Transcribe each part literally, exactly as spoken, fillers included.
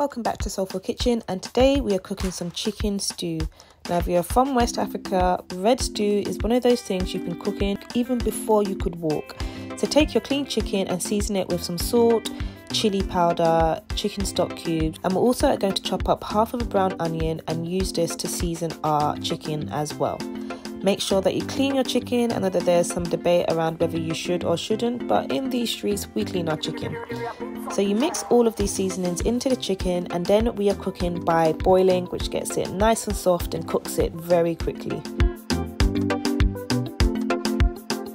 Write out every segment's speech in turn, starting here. Welcome back to Soulful Kitchen, and today we are cooking some chicken stew. Now if you're from West Africa, red stew is one of those things you've been cooking even before you could walk. So take your clean chicken and season it with some salt, chili powder, chicken stock cubes, and we're also going to chop up half of a brown onion and use this to season our chicken as well. Make sure that you clean your chicken. I know that there's some debate around whether you should or shouldn't, but in these streets we clean our chicken. So you mix all of these seasonings into the chicken, and then we are cooking by boiling, which gets it nice and soft and cooks it very quickly.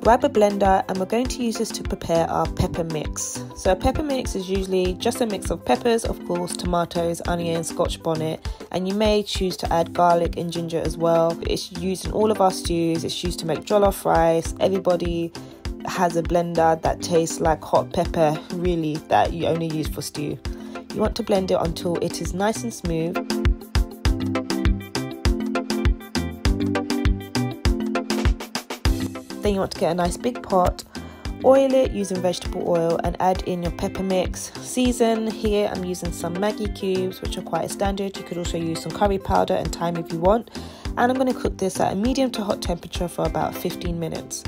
Grab a blender and we're going to use this to prepare our pepper mix. So a pepper mix is usually just a mix of peppers, of course, tomatoes, onions, scotch bonnet, and you may choose to add garlic and ginger as well. It's used in all of our stews. It's used to make jollof rice. Everybody has a blender that tastes like hot pepper, really, that you only use for stew. You want to blend it until it is nice and smooth. Then you want to get a nice big pot, oil it using vegetable oil, and add in your pepper mix. Season. Here I'm using some Maggi cubes, which are quite standard. You could also use some curry powder and thyme if you want. And I'm going to cook this at a medium to hot temperature for about fifteen minutes.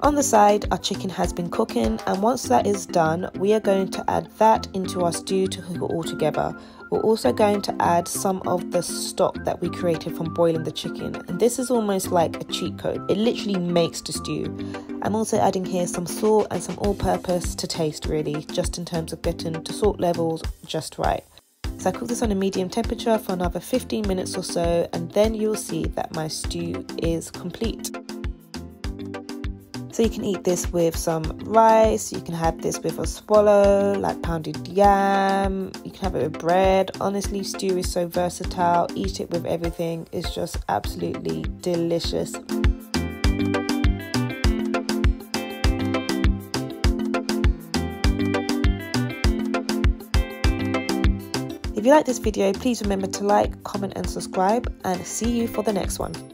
On the side, our chicken has been cooking, and once that is done, we are going to add that into our stew to cook it all together. We're also going to add some of the stock that we created from boiling the chicken, and this is almost like a cheat code. It literally makes the stew. I'm also adding here some salt and some all-purpose to taste, really, just in terms of getting the salt levels just right. So I cook this on a medium temperature for another fifteen minutes or so, and then you'll see that my stew is complete. So you can eat this with some rice, you can have this with a swallow, like pounded yam, you can have it with bread. Honestly, stew is so versatile, eat it with everything, it's just absolutely delicious. If you like this video, please remember to like, comment and subscribe, and see you for the next one.